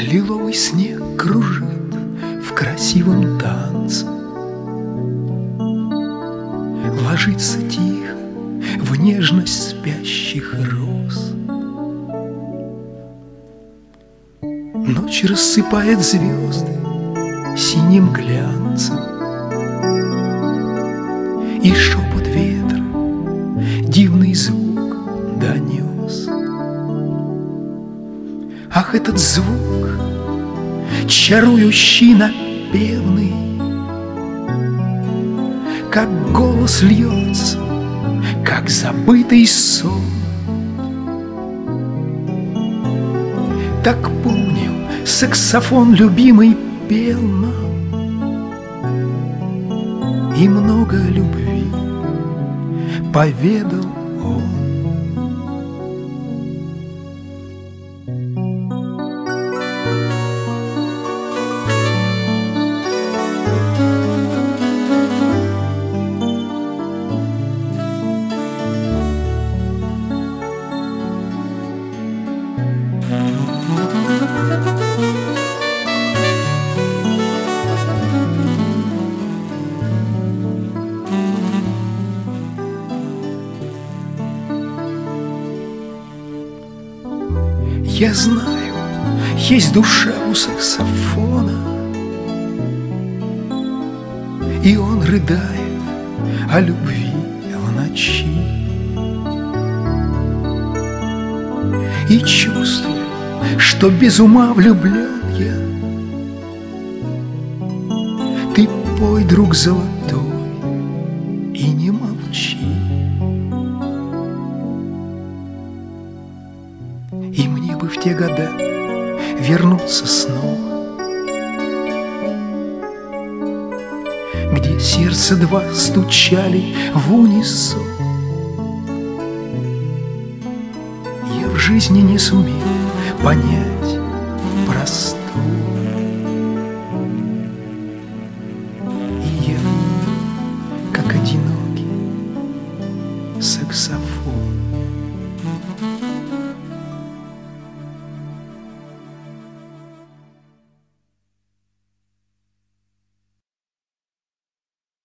Лиловый снег кружит в красивом танце, ложится тихо в нежность спящих роз. Ночь рассыпает звезды синим глянцем, и шепот ветра дивный звук донес. Ах, этот звук, чарующий напевный, как голос льется, как забытый сон. Так помню, саксофон любимый пел нам, и много любви поведал он. Я знаю, есть душа у саксофона, и он рыдает о любви в ночи. И чувствую, что без ума влюблен я. Ты пой, друг золотой, и не молчи. И мне бы в те года вернуться снова, где сердце два стучали в унисон. Я в жизни не сумел понять простого, и я, как одинокий саксофон.